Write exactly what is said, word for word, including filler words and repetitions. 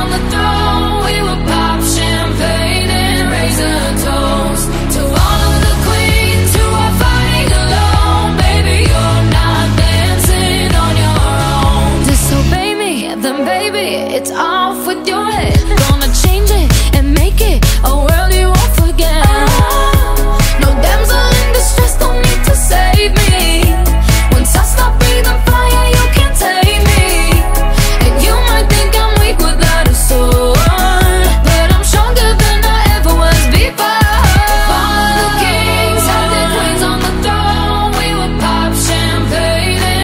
on the